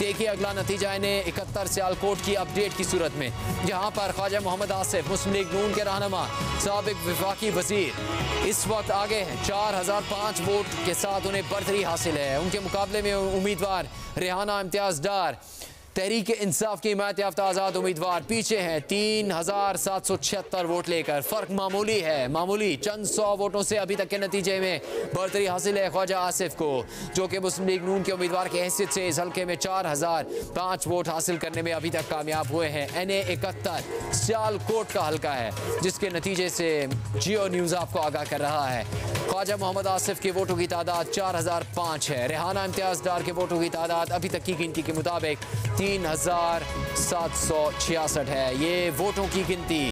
देखिए अगला नतीजा NA-71 सियालकोट की अपडेट की सूरत में, जहाँ पर ख्वाजा मोहम्मद आसिफ मुस्लिम लीग नून के रहनुमा साबिक वफाकी वजीर इस वक्त आगे हैं। 4005 वोट के साथ उन्हें बरतरी हासिल है। उनके मुकाबले में उम्मीदवार रिहाना इम्तियाज डार तहरीक इंसाफ की हिमायत याफ्ता आज़ाद उम्मीदवार पीछे हैं 3776 वोट लेकर। फ़र्क मामूली है, मामूली चंद 100 वोटों से अभी तक के नतीजे में बरतरी हासिल है ख्वाजा आसिफ को, जो कि मुस्लिम लीग नून के उम्मीदवार की हैसियत से इस हल्के में 4005 वोट हासिल करने में अभी तक कामयाब हुए हैं। NA-71 सियालकोट का हल्का है, जिसके नतीजे से जियो न्यूज़ आपको आगाह कर रहा है। ख्वाजा मोहम्मद आसिफ के वोटों की तादाद 4005 है। रिहाना इम्तियाज डार के वोटों की तादाद अभी तक की गिनती के मुताबिक 3766 है। ये वोटों की गिनती